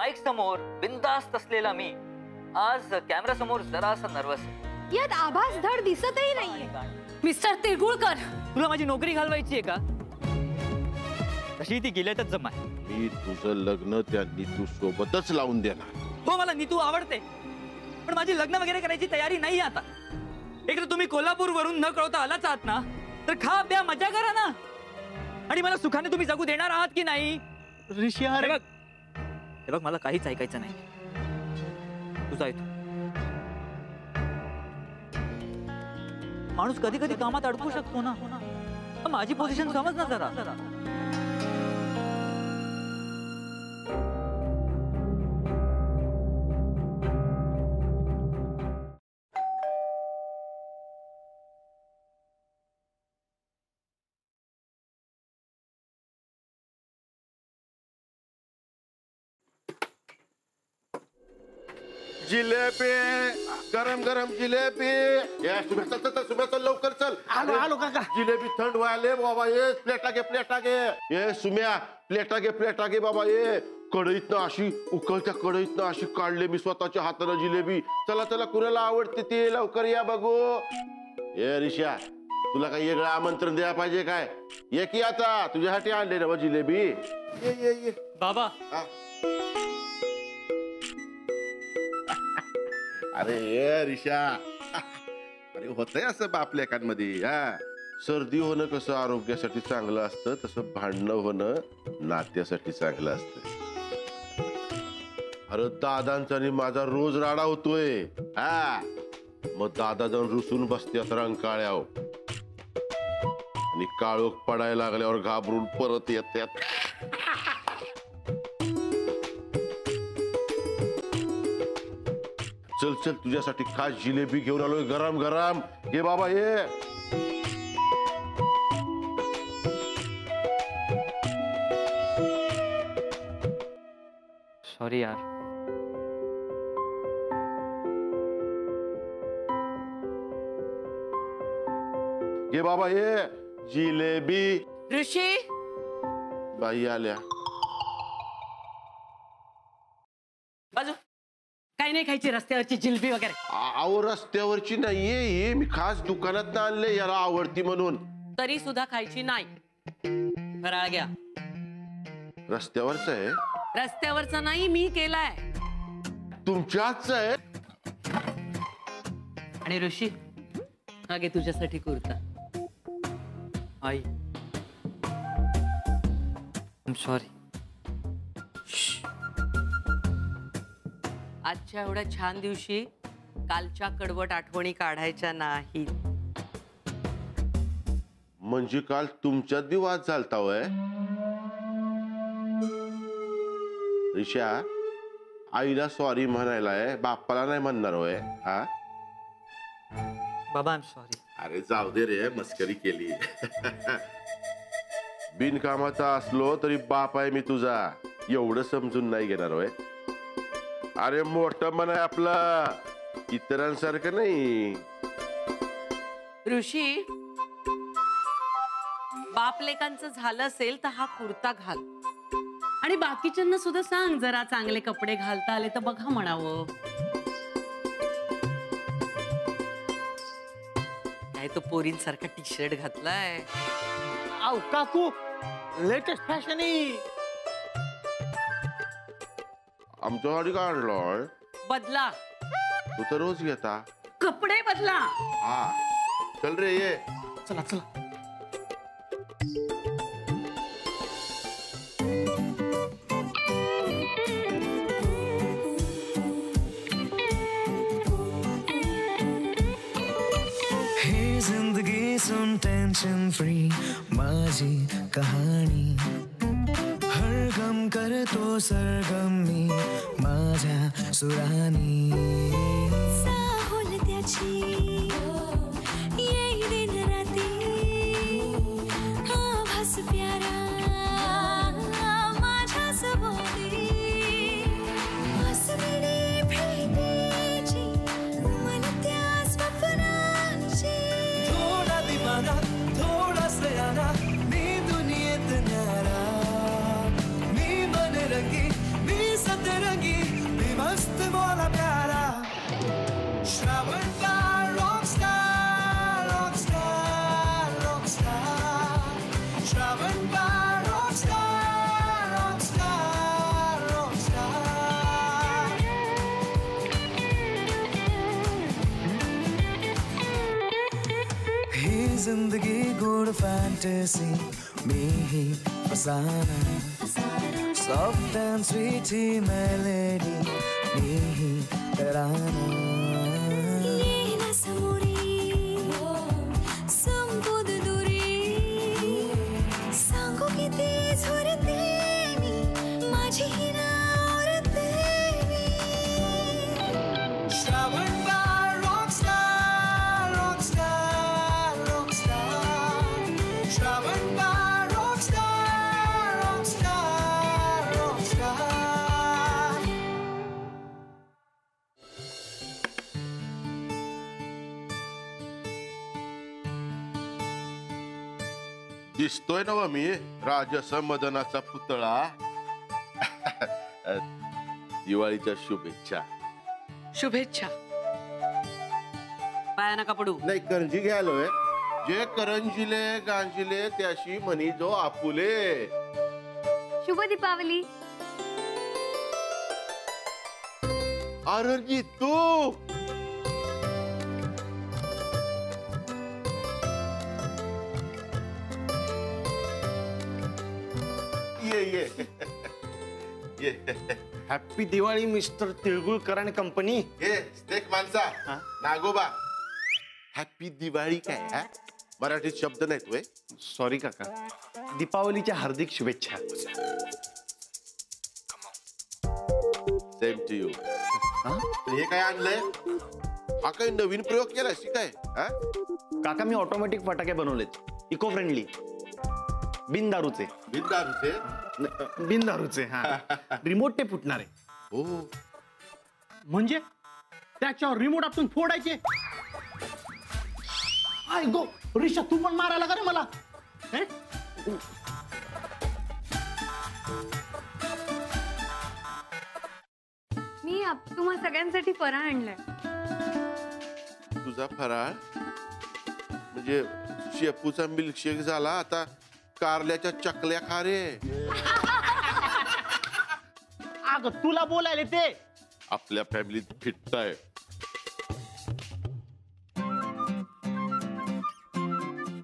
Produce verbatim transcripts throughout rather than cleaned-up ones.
Mike समोर बिंदास्त असलेला मी आज कॅमेरा समोर जरासा नर्वस आहे. यात आभास धड दिसतही नाहीये. मिस्टर तिळगुळकर, तुला माझी नोकरी घालवायची आहे का? तशी ती गेल्यातच जमा आहे. मी तुझं लग्न त्या नितू सोबतच लावून देणार. हो, मला नितू आवडते, पण माझी लग्न वगैरे करायची तयारी नाही आता. एक तर तुम्ही कोल्हापूर वरून न कळवता आलाच आहात ना, तर खा प्या मजा करा ना. आणि मला सुखाने तुम्ही जगू देणार आहात की नाही? ऋषिया, अरे बघ हे बघ, मला काहीच ऐकायचं नाही. तुझा ऐक. माणूस कधी कधी कामात अडकू शकतो ना. माझी पोझिशन समज ना जरा. जिलेबी, गरम गरम जिलेबी. सुबह चल चल सुबह चल, लवकर चल. आलो आलो काका. जिलेबी थंड व्हायले बाबा. ये प्लेट टाके प्लेट टाके. ये सुम्या, प्लेट टाके प्लेट टाके बाबा. ये कढईतनं अशी उकळत्या कढईतनं अशी काढले मी स्वतःच्या हाताने जिलेबी. चला चला, कुणाला आवडते ती लवकर या बघू. ये ऋषा, तुला काही वेगळं आमंत्रण द्या पाहिजे काय? ये की आता तुझ्यासाठी आणले ना जिलेबी. ये ये ये बाबा. अरे ये रिशा, अरे होतंय असं बापलेकांमध्ये. हा, सर्दी होणं कसं आरोग्यासाठी चांगलं असतं, तसं भांडणं होणं नात्यासाठी चांगलं असतं. अरे दादांचा आणि माझा रोज राडा होतोय. हा, मग दादा जाऊन रुसून बसत्यात रंगकाळ्याव, आणि काळोख पडायला लागल्यावर घाबरून परत येत्यात. चल चल, तुझ्यासाठी खास जिलेबी घेऊन आलोय, गरम गरम. ये बाबा, ये सॉरी यार. ये बाबा, ये जिलेबी. ऋषी बाई आल्या. नाही खायची रस्त्यावरची जिलेबी वगैरे? अहो, रस्त्यावरची नाहीये, मी खास दुकानात आणले, याला आवडती म्हणून. तरी सुद्धा खायची नाही. फराळ घ्या. रस्त्यावरच आहे? रस्त्यावरच नाही, मी केलाय. तुमच्याच आहे? आणि ऋषी, हा घे तुझ्यासाठी कुर्ता. आई, आय एम सॉरी. आजच्या एवढ्या छान दिवशी कालच्या कडवट आठवणी काढायच्या नाही. म्हणजे काल तुमच्यात बी वाद झालता होय? ऋषा, आईला सॉरी म्हणायला आहे, बाप्पाला नाही म्हणणार होय? हा बाबा, आय एम सॉरी. अरे जाऊ दे रे, मस्करी केली. बिनकामाचा असलो तरी बाप आहे मी तुझा, एवढं समजून नाही घेणार होय? अरे मोठं मन आहे आपला, इतरांसारखं नाही. ऋषी, बापलेकांचं झालं असेल तर हा कुर्ता घाल, आणि बाकीच्यांना सुद्धा सांग जरा चांगले कपडे घालता आले तर बघा म्हणावं. काय तो पोरींसारखा टी शर्ट घातलाय. आव काकू, लेटेस्ट फॅशन आहे. आमच्यासाठी काय आणलं? बदला. तू तर रोज घेता. कपडे बदला. हा चल रे, ये चला चला. हे जिंदगी सुन टेंशन फ्री माझी कहाणी. गम करतो सरगम मी माझ्या सुरानी. साहोल त्याची येई दिन राती, आभास प्यारा माझ्या सोबती. हसविणे भेटीची मला त्या स्वप्नांची. थोडा दिवाना, थोडा सयाना, मी दुनियेत न्यारा. I'm not afraid. बोला प्यारा श्रावण का rock star rock star rock star Shravan का rock star rock star rock star ही जिंदगी गुड फैंटेसी में ही फसाना Soft and sweet he melody नहीं तराना ये ना सूरी संबोध दूरी सांगों की तेज और तेरी माझी ही ना और तेरी श्रावण का rock star rock star rock star Shravan का दिसतोय ना मी राजसा मदनाचा पुतळा दिवाळीच्या शुभेच्छा शुभेच्छा पाया नका पडू नाही करंजी घ्यालोय जे करंजीले गांजीले त्याशी म्हणी जो आपुले शुभ दीपावली अरजी तू हैप्पी दिवाळी मिस्टर तिळगुळकर आणि कंपनी हे स्टेक माणसा नागोबा हैप्पी दिवाळी काय मराठीत शब्द नाही तुये सॉरी काका दीपावलीच्या हार्दिक शुभेच्छा सेम टू यू हे काय आणलंय हा काही नवीन प्रयोग केला शिकाय काका मी ऑटोमॅटिक फटाके बनवलेत इको फ्रेंडली बिनदारूचे बिनदारूचे बिनदारूचे रिमोट ते फुटणार आहे म्हणजे त्याच्यावर रिमोट आपण फोडायचे आय गो रिशा तू पण मारायला का रे मला मी तुम्हा सगळ्यांसाठी फराळ आणलाय तुझा फराळ म्हणजे शेपूचा मिल्कशेक झाला आता कारल्याच्या चकल्या खा रे अग तुला बोलायले ते आपल्या फॅमिलीत फिटताय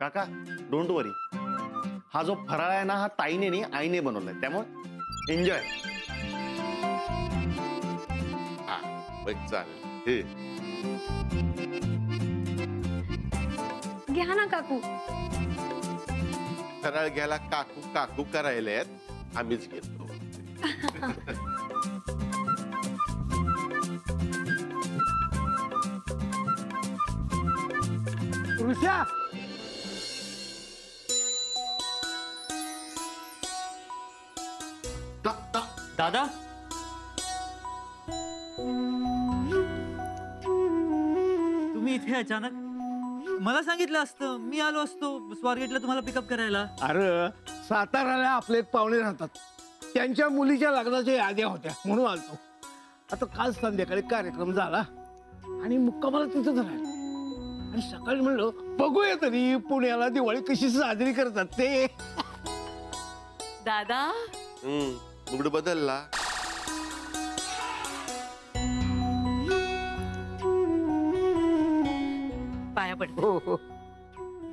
काका डोंट वरी हा जो फराळ आहे ना हा ताईने नाही आईने बनवलाय त्यामुळे एन्जॉय हा बघ चालेल घ्या ना काकू फराळ घ्यायला काकू काकू करायला आम्हीच घेतो ऋषा दादा तुम्ही इथे अचानक मला सांगितलं असतं मी आलो असतो स्वारगेटला तुम्हाला पिकअप करायला अरे साताराला आपले पाहुणे राहतात त्यांच्या मुलीच्या लग्नाच्या याद्या होत्या म्हणून आलो आता काल संध्याकाळी कार्यक्रम झाला आणि मुक्कामाला तिथंच राहिला आणि सकाळी म्हणलं बघूया तरी पुण्याला दिवाळी कशी साजरी करतात ते दादा मुगड बदलला पाया पडतो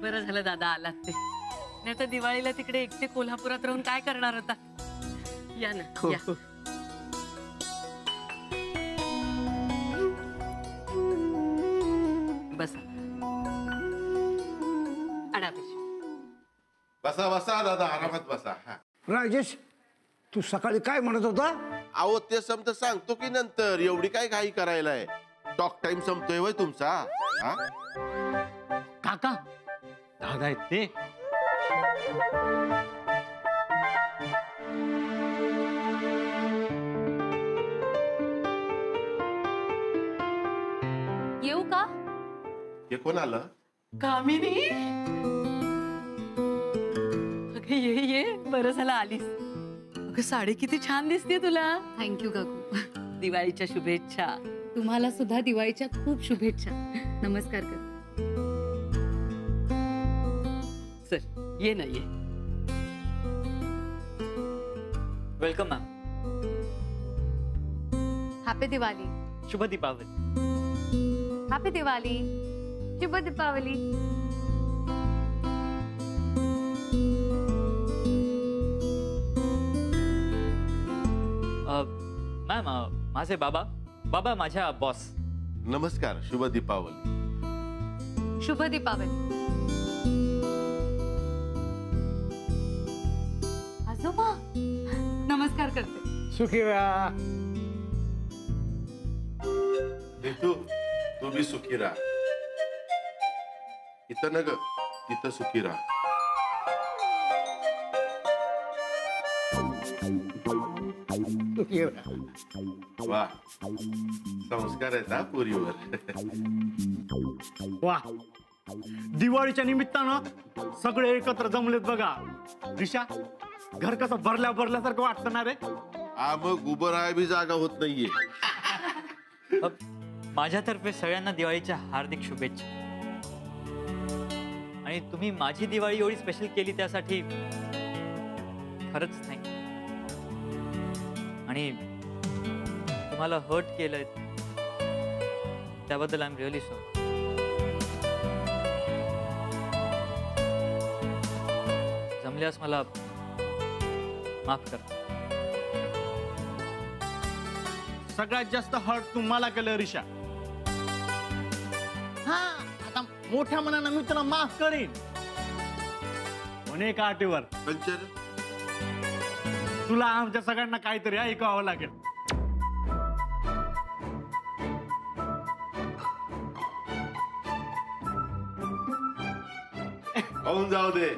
बरं झालं दादा आलात ते नाही तर दिवाळीला तिकडे एकटे कोल्हापुरात राहून काय करणार होता या ना या बसा बसा बसा दादा आरामात बसा राजेश तू सकाळी काय म्हणत होता अहो ते समत सांगतो की नंतर एवढी काय घाई करायलाय टॉक टाइम संपतोय होय तुमचा काका दादा आहेत ते येऊ का हे कोण आलं कामिनी अगं ये ये बरं झालं आलीस अगं साडी किती छान दिसते तुला थँक्यू काकू दिवाळीच्या शुभेच्छा. तुम्हाला सुद्धा दिवाळीच्या खूप शुभेच्छा. नमस्कार कर. सर ये ना, ये वेलकम मैम. हैप्पी दिवाली. शुभ दीपावली. हैप्पी दिवाली. शुभ दीपावली. मैम माझे बाबा बाबा माझा बॉस. नमस्कार. शुभ दीपावली. शुभ दीपावली. आजोबा नमस्कार करते. सुखी रहा नीतू, तू भी सुखी रहा. इतना नग इतना सुखी रहा. वाह संस्कार आहेत ना पुरीवर. वाह दिवाळीच्या निमित्तानं सगळे एकत्र जमलेत बघा. रिशा घर कसं भरल्या भरल्यासारखं वाटतं ना रे. हा मग उभं राहाय बी जागा होत नाहीये. माझ्यातर्फे सगळ्यांना दिवाळीच्या हार्दिक शुभेच्छा. आणि तुम्ही माझी दिवाळी एवढी स्पेशल केली त्यासाठी खरंच थँक्यू. आणि तुम्हाला हर्ट केलंय त्याबद्दल आय एम रिअली सॉरी. जमल्यास मला माफ कर. सगळ्यात जास्त हर्ट तुम्हाला केलं रिशा. हा आता मोठ्या मनानं मी तुला माफ करीन. म्हणे का आटीवर तुला आमच्या सगळ्यांना काहीतरी ऐकावं लागेल. होऊन जाऊ दे.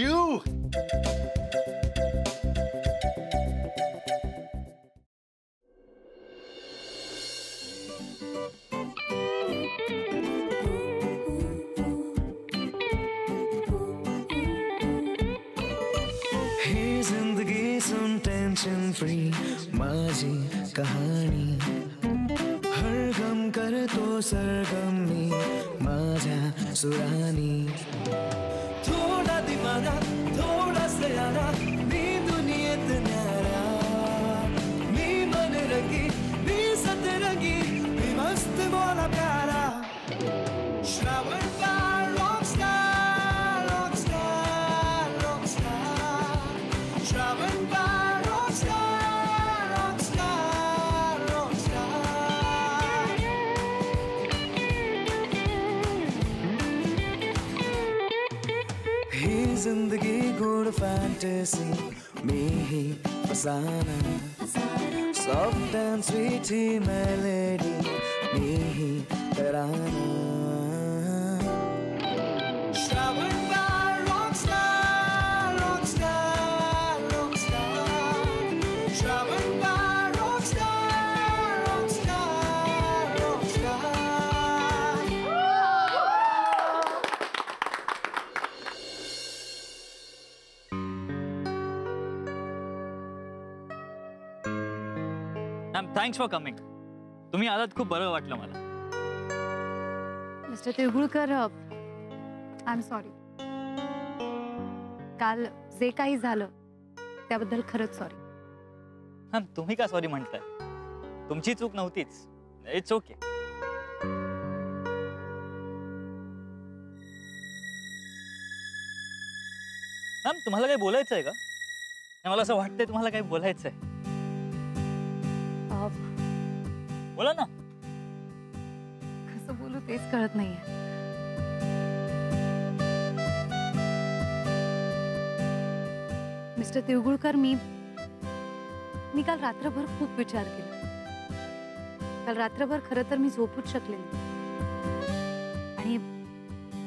You thanks for coming. तुम्ही आलात खूप बरं वाटलं मला. Mister Tilgulkar I am sorry. काल जे काही झालं त्याबद्दल खरंच सॉरी. मॅम तुम्ही का सॉरी म्हणताय? तुमची चूक नव्हतीच. It's okay. मॅम तुम्हाला काही बोलायचं आहे का? मला असं वाटतंय तुम्हाला काही बोलायचं आहे. बोला ना, कसं बोलू तेच कळत नाहीये. मिस्टर तिळगुळकर, मी मी काल रात्रभर खूप विचार केला. काल रात्रभर खरं तर मी झोपूच शकले नाही आणि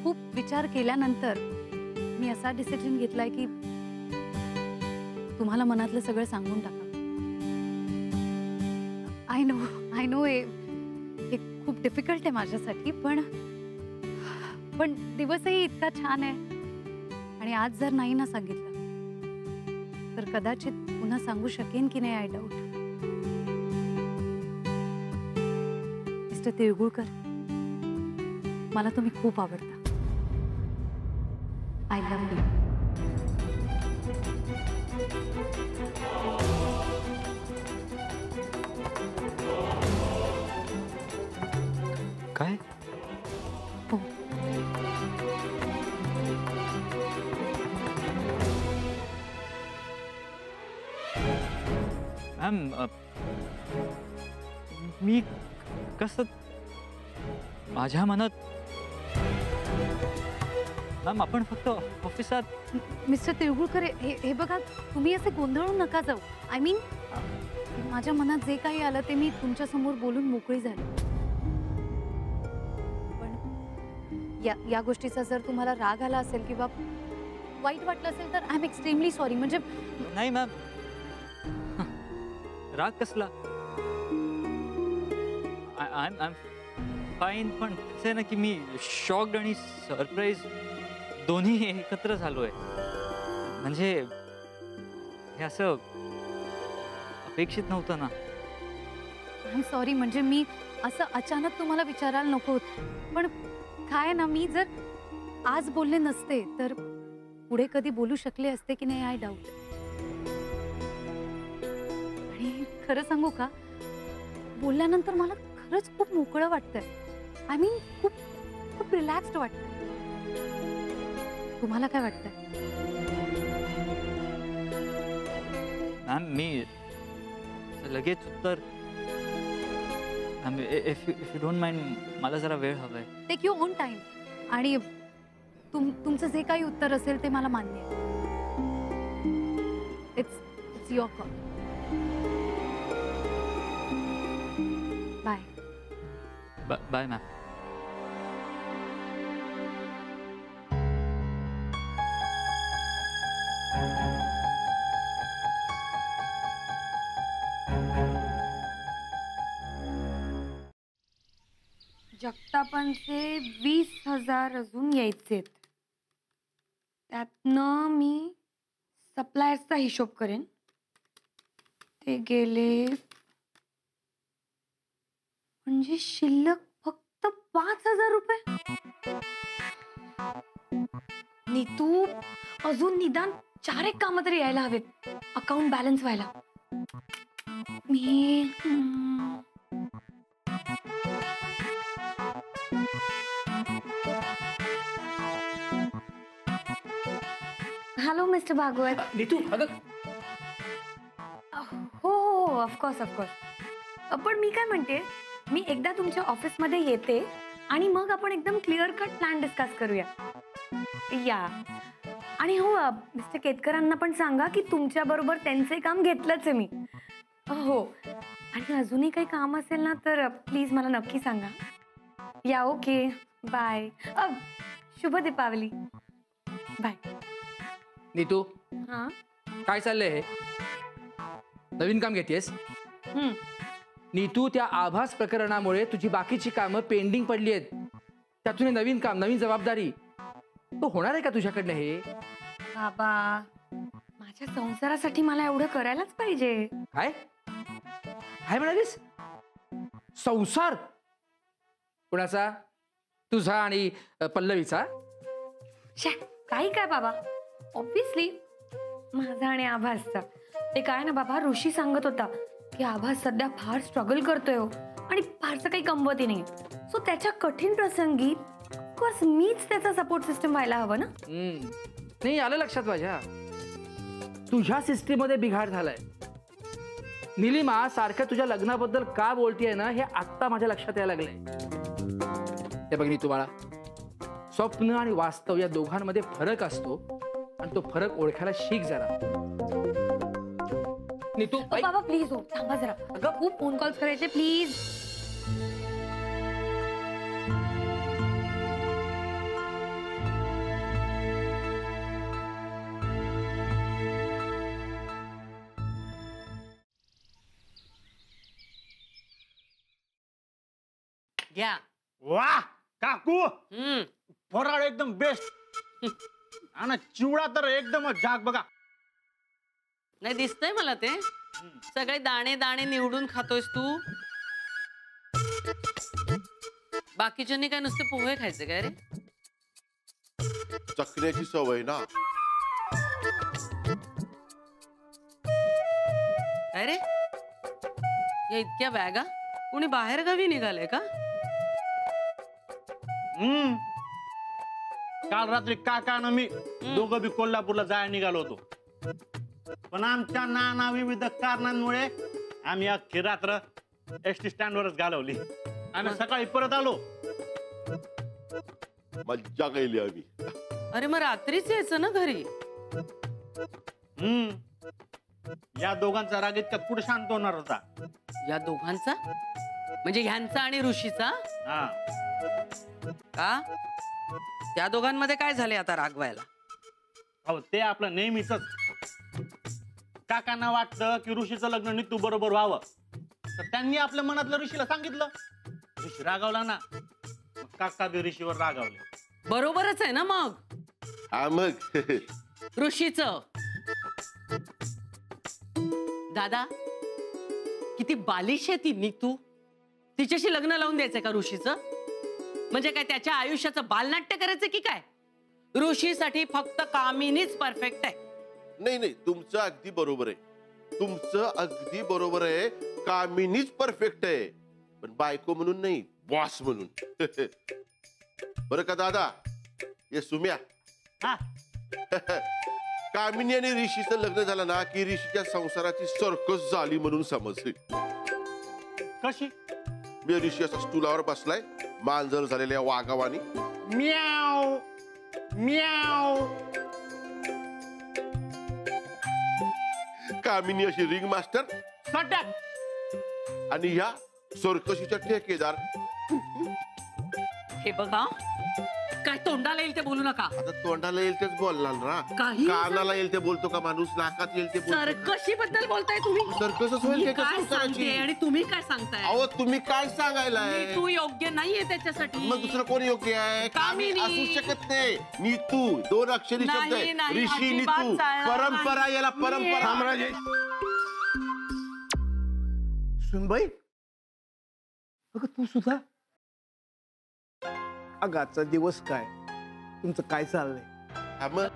खूप विचार केल्यानंतर मी असा डिसिजन घेतलाय की तुम्हाला मनातलं सगळं सांगून टाका. आय नो आय नो हे खूप डिफिकल्ट आहे माझ्यासाठी, पण पण दिवसही इतका छान आहे आणि आज जर नाही ना सांगितलं तर कदाचित पुन्हा सांगू शकेन की नाही. I doubt. मिस्टर तिळगुळकर, मला तुम्ही खूप आवडता. I love you. काय हो, मी कसं माझ्या मनात. मॅम, आपण फक्त ऑफिसात. मिस्टर तिळगुळकर, हे बघा, तुम्ही असे गोंधळून नका जाऊ. आय मीन माझ्या मनात जे काही आलं ते मी तुमच्या समोर बोलून मोकळी झाली, पण या या गोष्टीचा जर तुम्हाला राग आला असेल किंवा वाईट वाटलं असेल तर आय एम एक्स्ट्रीमली सॉरी. म्हणजे नाही मॅम, राग कसला. आय एम फाईन, पण असं आहे ना की मी शॉक्ड आणि सरप्राईज दोन्ही एकत्र झालो आहे. म्हणजे हे असं अपेक्षित नव्हतं ना. I am sorry. म्हणजे मी असं अचानक तुम्हाला विचारायला नको होतं, पण काय ना, मी जर आज बोलले नसते तर पुढे कधी बोलू शकले असते की नाही. I doubt. खरं सांगू का, बोलल्यानंतर मला खरंच खूप मोकळं वाटतंय. आय मीन खूप खूप रिलॅक्स्ड वाटतंय. तुम्हाला काय वाटतंय? मॅम, मी लगेच उत्तर. इफ यू डोंट माइंड, मला जरा वेळ हवाय. टेक युअर ओन टाइम आणि तुम तुमचं जे काही उत्तर असेल ते मला मान्य आहे. It's it's your call. Bye bye ma'am. जगतापांचे वीस हजार अजून यायचेत, त्यातनं मी सप्लायर्सचा हिशोब करेन. ते गेले म्हणजे शिल्लक फक्त पाच हजार रुपये. नीतू, अजून निदान चार एक काम तरी यायला हवेत अकाउंट बॅलन्स व्हायला. मी हॅलो मिस्टर भागवत. नीतू, अगं हो हो, ऑफकोर्स ऑफकोर्स. पण मी काय म्हणते, मी एकदा तुमच्या ऑफिसमध्ये येते आणि मग आपण एकदम क्लिअर कट प्लॅन डिस्कस करूया. या. आणि हो, मिस्टर केतकरांना पण सांगा की तुमच्याबरोबर त्यांचे काम घेतलंच आहे मी. हो, आणि अजूनही काही काम असेल ना तर प्लीज मला नक्की सांगा. या. Okay, bye. शुभ दीपावली. बाय. नीतू. हां, काय चाललंय हे? नवीन काम घेतेस? हम्म. नीतू, त्या आभास प्रकरणामुळे तुझी बाकीची कामं पेंडिंग पडली आहेत. त्यातून नवीन काम, नवीन जबाबदारी. तो होणार आहे का तुझ्याकडनं हे? बाबा, माझ्या संसारासाठी मला एवढं करायलाच पाहिजे. काय काय म्हणालीस? संसार कोणाचा? तुझा आणि पल्लवीचा? काही काय बाबा, ऑब्विसली माझा आणि आभासचा. ते काय ना बाबा, ऋषी सांगत होता की आभास सध्या फार स्ट्रगल करतोय आणि फारसं काही कमवती नाही. सो त्याच्या कठीण प्रसंगी ऑफकोर्स मीच त्याचा सपोर्ट सिस्टम व्हायला हवं ना. नाही, आलं लक्षात माझ्या. तुझ्या सिस्टीममध्ये बिघाड झालाय. निलिमा सारख्या तुझ्या लग्नाबद्दल का बोलतीये ना हे आत्ता माझ्या लक्षात यायला लागले. हे बघ नीतू बाळा, स्वप्न आणि वास्तव या दोघांमध्ये फरक असतो आणि तो फरक ओळखायला शिक जरा. नीतू बाबा प्लीज हो थांबा जरा, अगं खूप फोन कॉल्स करायचे प्लीज. Yeah. वाह काकू, फराळ एकदम बेस्ट आणि चिवडा तर एकदम जाग बघा. नाही दिसतंय मला ते सगळे दाणे दाणे निवडून खातोयस तू. बाकीच्यांनी काय नुसते पोहे खायचे काय रे? चकण्याची सवय ना. अरे या इतक्या बॅगा कुणी बाहेर गावी निघाले का? हम्म काल रात्री काका ना मी दोघं बी कोल्हापूरला जायला निघालो होतो, पण आमच्या नानाविविध कारणांमुळे आम्ही अख्खी रात्र एसटी स्टँडवरच घालवली आणि सकाळी परत आलो. मज्जा केली आम्ही. अरे मग रात्रीच यायचं ना घरी. हम्म या दोघांचा राग इतका कुठे शांत होणार होता? या दोघांचा म्हणजे ह्यांचा आणि ऋषीचा का? त्या दोघांमध्ये काय झाले आता रागवायला? अहो ते आपलं नेहमीच. काकांना वाटलं की ऋषीचं लग्न नितू बरोबर व्हावं, तर त्यांनी आपल्या मनातलं ऋषीला सांगितलं. ऋषी रागावला ना, काका बी ऋषीवर रागावले. बरोबरच आहे ना मग. हा मग ऋषीचं दादा किती बालिश आहे ती नितू. तिच्याशी लग्न लावून द्यायचंय का ऋषीचं? म्हणजे काय त्याच्या आयुष्याचं बालनाट्य करायचं की काय? ऋषीसाठी फक्त कामिनीच परफेक्ट आहे. नाही नाही तुमचं अगदी बरोबर आहे, तुमचं अगदी बरोबर आहे. कामिनीच परफेक्ट आहे पण बायको म्हणून नाही, बॉस म्हणून. बरं का दादा, ये सुम्या कामिनी आणि ऋषीचं लग्न झालं ना की ऋषीच्या संसाराची सर्कस झाली म्हणून समजली. कशी? मी ऋषी असा स्टुलावर बसलाय, मांजर झालेल्या वाघावानी म्याव म्याव. कामिनी अशी रिंग मास्टर आणि ह्या सर्कशीच्या ठेकेदार. हे बघा काय तोंडाला येईल ते बोलू नका. आता तोंडाला येईल तेच बोलणार ना, कानाला येईल ते बोलतो का माणूस? नाकात येईल ते सर्कशी बद्दल बोलताय तुम्ही. सर्कसच होईल काय सांगते आणि तुम्ही काय सांगताय? अहो तुम्ही काय सांगायला? तू योग्य नाहीये त्याच्यासाठी. मग दुसरं कोण योग्य आहे? कामिनी असू शकत नाही. नीतू दोन अक्षरी शब्द आहे. ऋषी नीतू परंपरा, याला परंपरा. सुनबाई अगं तू सुद्धा. अगं आजचा दिवस काय तुमचं काय चाललंय?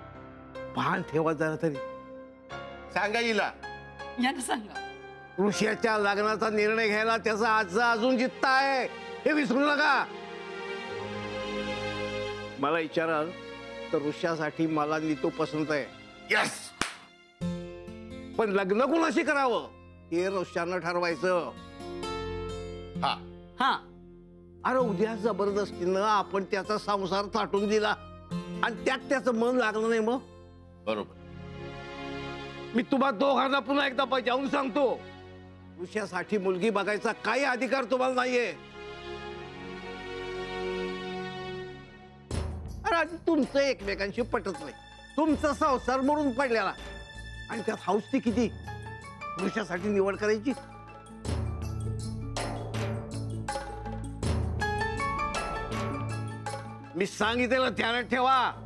भान ठेवा जरा तरी. सांगा हिला, यांना सांगा. ऋषीच्या लग्नाचा निर्णय घ्यायला त्याचा आजचा अजून जिद्द आहे हे विसरू नका. मला विचाराल तर ऋषीसाठी मला नीतू पसंत आहे. यस, पण लग्न कोणाशी करावं हे ऋषीनं ठरवायचं. हा हा अरे उद्या जबरदस्तीनं आपण त्याचा संसार थाटून दिला आणि त्यात त्याचं मन लागलं नाही मग. बरोबर. मी तुम्हाला दोघांना पुन्हा एकदा बजावून सांगतो, ऋषीसाठी मुलगी बघायचा काही अधिकार तुम्हाला नाहीये. अरे तुमचं एकमेकांशी पटत नाही, तुमचा संसार मोडून पडलेला आणि त्यात हौस ती किती. ऋषीसाठी निवड करायची. मी सांगितलं ध्यानात ठेवा.